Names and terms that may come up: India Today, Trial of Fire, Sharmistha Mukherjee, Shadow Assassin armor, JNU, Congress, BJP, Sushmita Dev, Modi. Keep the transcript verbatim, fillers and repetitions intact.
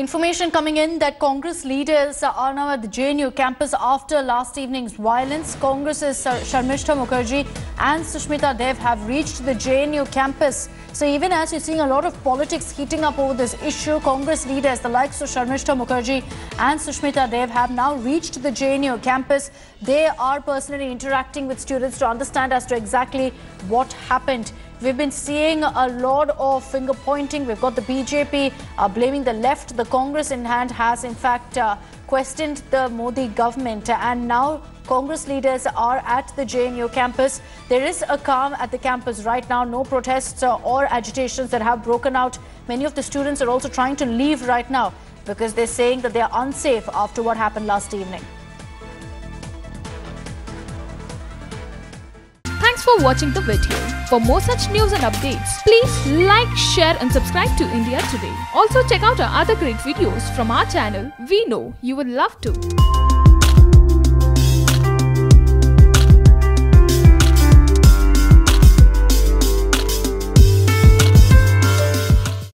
Information coming in that Congress leaders are now at the J N U campus after last evening's violence. Congress's Sharmistha Mukherjee and Sushmita Dev have reached the J N U campus. So even as you're seeing a lot of politics heating up over this issue, Congress leaders, the likes of Sharmistha Mukherjee and Sushmita Dev, have now reached the J N U campus. They are personally interacting with students to understand as to exactly what happened. We've been seeing a lot of finger pointing. We've got the B J P uh, blaming the left. The Congress in hand has in fact uh, questioned the Modi government. And now Congress leaders are at the J N U campus. There is a calm at the campus right now. No protests or agitations that have broken out. Many of the students are also trying to leave right now because they're saying that they are unsafe after what happened last evening. Thanks for watching the video. For more such news and updates, please like, share and subscribe to India Today. Also check out our other great videos from our channel. We know you would love to.